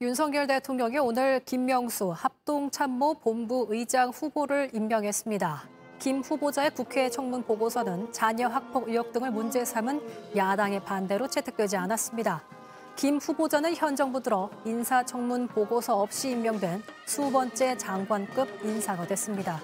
윤석열 대통령이 오늘 김명수 합동참모본부 의장 후보를 임명했습니다. 김 후보자의 국회 청문 보고서는 자녀 학폭 의혹 등을 문제 삼은 야당의 반대로 채택되지 않았습니다. 김 후보자는 현 정부 들어 인사청문 보고서 없이 임명된 수번째 장관급 인사가 됐습니다.